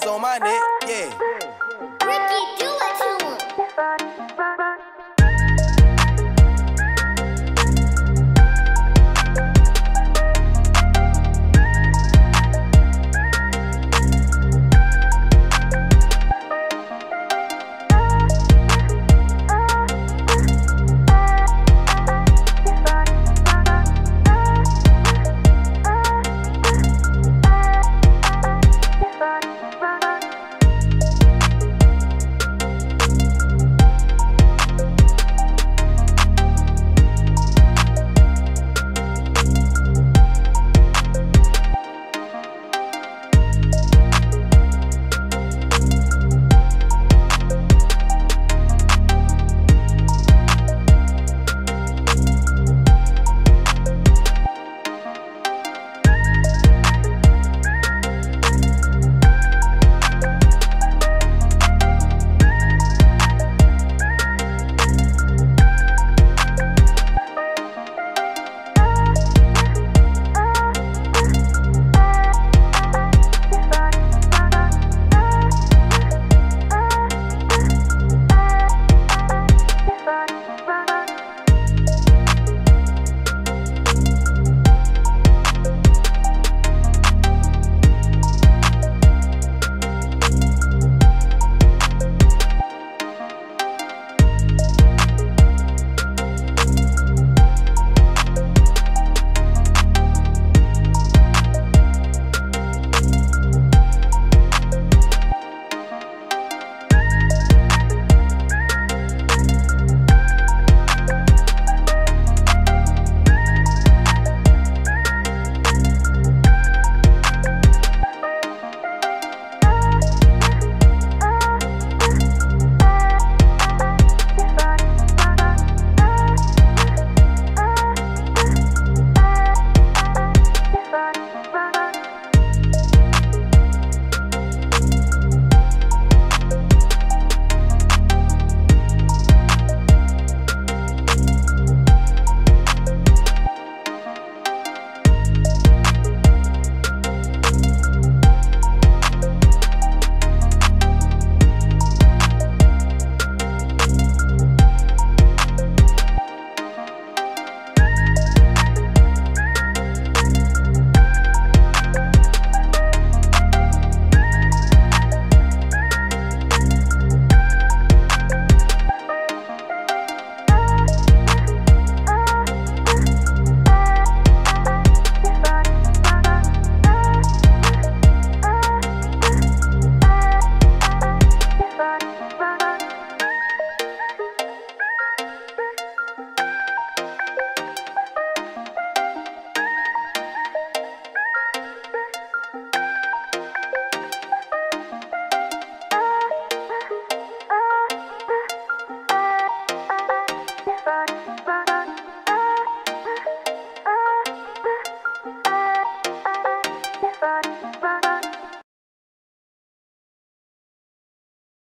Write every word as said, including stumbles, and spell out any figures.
bands on my neck.